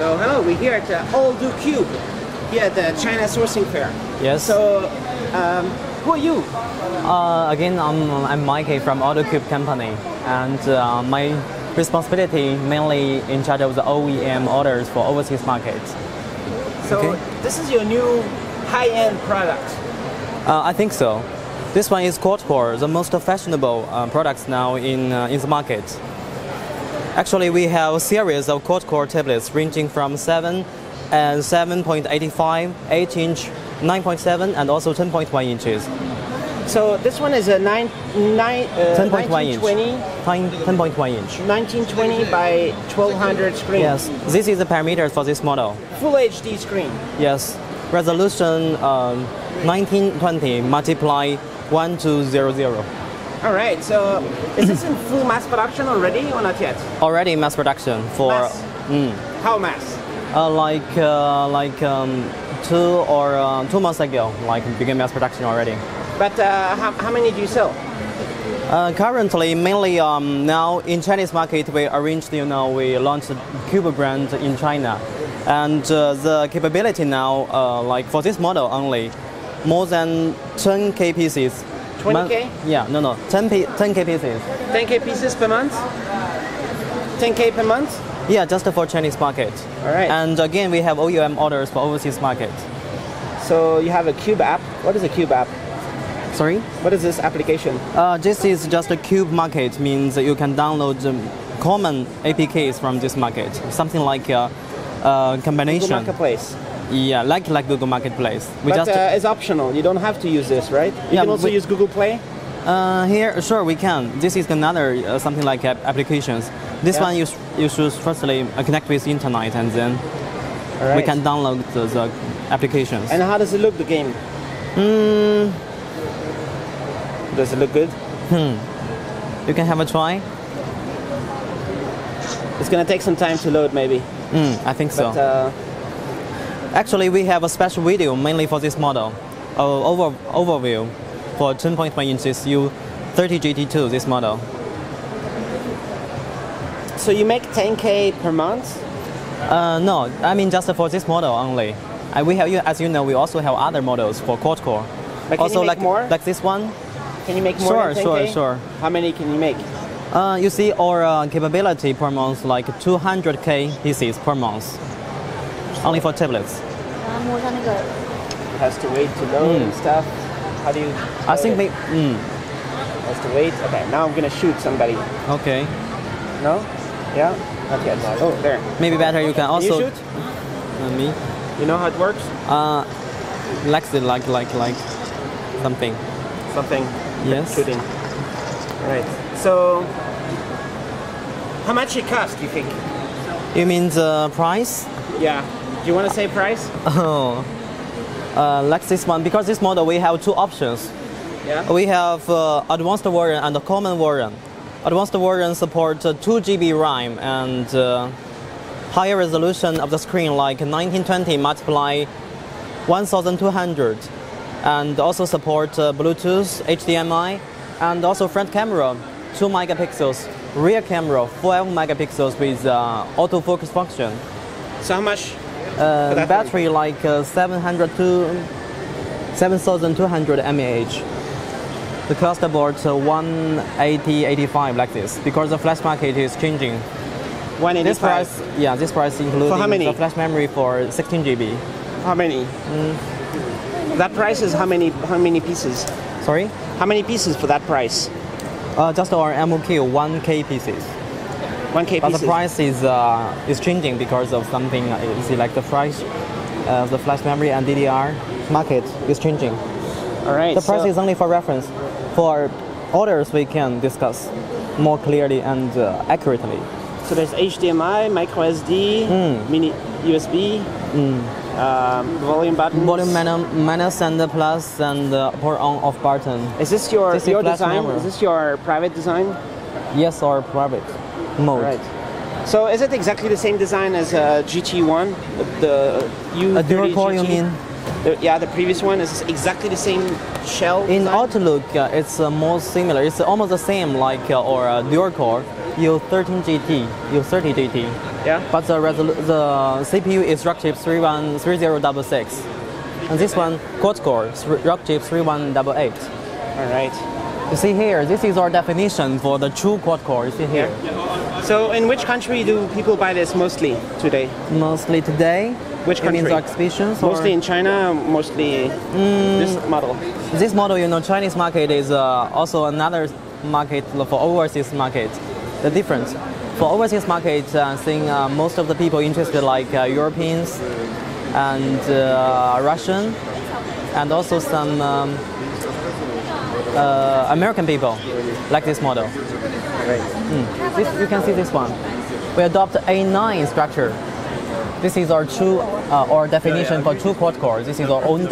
So hello, we're here at Alldocube, here at the China Sourcing Fair. Yes. So who are you? Again, I'm Mikey from Alldocube company, and my responsibility mainly in charge of the OEM orders for overseas markets. So this is your new high-end product? I think so. This one is Quadcore, the most fashionable products now in the market. Actually, we have a series of quad-core tablets ranging from 7.85, 8-inch, 9.7, and also 10.1 inches. So this one is a 10.1 inch. 1920 by 1200 screen. Yes, this is the parameter for this model. Full HD screen. Yes, resolution 1920 multiply 1200. All right, so is this in full mass production already or not yet? Already mass production for... Mass? How mass? Like 2 months ago, like began mass production already. But how many do you sell? Currently, mainly now in Chinese market, we arranged, you know, we launched the Cuba brand in China. And the capability now, like for this model only, more than 10K pieces. 20K? Yeah, no, 10K pieces. 10K pieces per month? 10K per month? Yeah, just for Chinese market. All right. And again, we have OEM orders for overseas market. So you have a Cube app. What is a Cube app? Sorry? What is this application? This is just a Cube market, means you can download common APKs from this market. Something like a combination. Google Marketplace. Yeah, like Google Marketplace. It's optional. You don't have to use this, right? You can also use Google Play? Here, sure, we can. This is another something like applications. This one you should firstly connect with the internet, and then we can download the applications. And how does it look, the game? Does it look good? You can have a try. It's going to take some time to load, maybe. I think so. But, actually, we have a special video mainly for this model, overview for 10.1 inches U30GT2, this model. So you make 10K per month? No, I mean just for this model only. We have, as you know, we also have other models for quad-core. Also, like this one. Can you make more than 10K? Sure. How many can you make? You see, our capability per month like 200K pieces per month. Only for tablets. It has to wait to load and stuff. How do you... I think maybe... It has to wait. Okay, now I'm going to shoot somebody. Okay. No? Yeah? Not yet. Oh, there. Maybe better you can also... Can you shoot? Me? You know how it works? Like something. Something? Yes. Shooting. Right. So... How much it costs, do you think? You mean the price? Yeah. Do you want to say price? Oh, like this one, because this model we have two options. Yeah. We have advanced variant and the common variant. Advanced variant supports 2GB RAM and higher resolution of the screen, like 1920 multiply 1200, and also support Bluetooth, HDMI, and also front camera 2 megapixels, rear camera 12 megapixels with autofocus function. So how much? Battery like 7,200 mAh. The cost about 185 like this, because the flash market is changing. 185. This price, yeah, this price includes the flash memory for 16 GB. How many? That price is how many pieces? Sorry? How many pieces for that price? Just our MOQ, 1K pieces. 1K but pieces. The price is changing because of something. You see, like the price, the flash memory and DDR market is changing. All right. The price is only for reference. For orders, we can discuss more clearly and accurately. So there's HDMI, micro SD, mini USB, volume buttons, volume minus and the plus, and power on off button. Is this your design? Memory. Is this your private design? Yes, or private. Mode. Right. So is it exactly the same design as GT1, the U30 GT? You mean? Yeah, the previous one is exactly the same shell. In design? Outlook, it's more similar. It's almost the same like our dual core U13GT, U30GT. Yeah. But the CPU is Rockchip 3066, and this one Quadcore Rockchip 3188. All right. You see here, this is our definition for the true quadcore. You see here. Yeah. So, in which country do people buy this mostly today? Mostly today. Which country? Mostly in China, mostly this model. This model, you know, Chinese market is also another market for overseas market. The difference for overseas market, I think most of the people interested like Europeans and Russian, and also some American people like this model. Right. This, you can see this one. We adopt A9 structure. This is our true, our definition for true quad core. This is our own.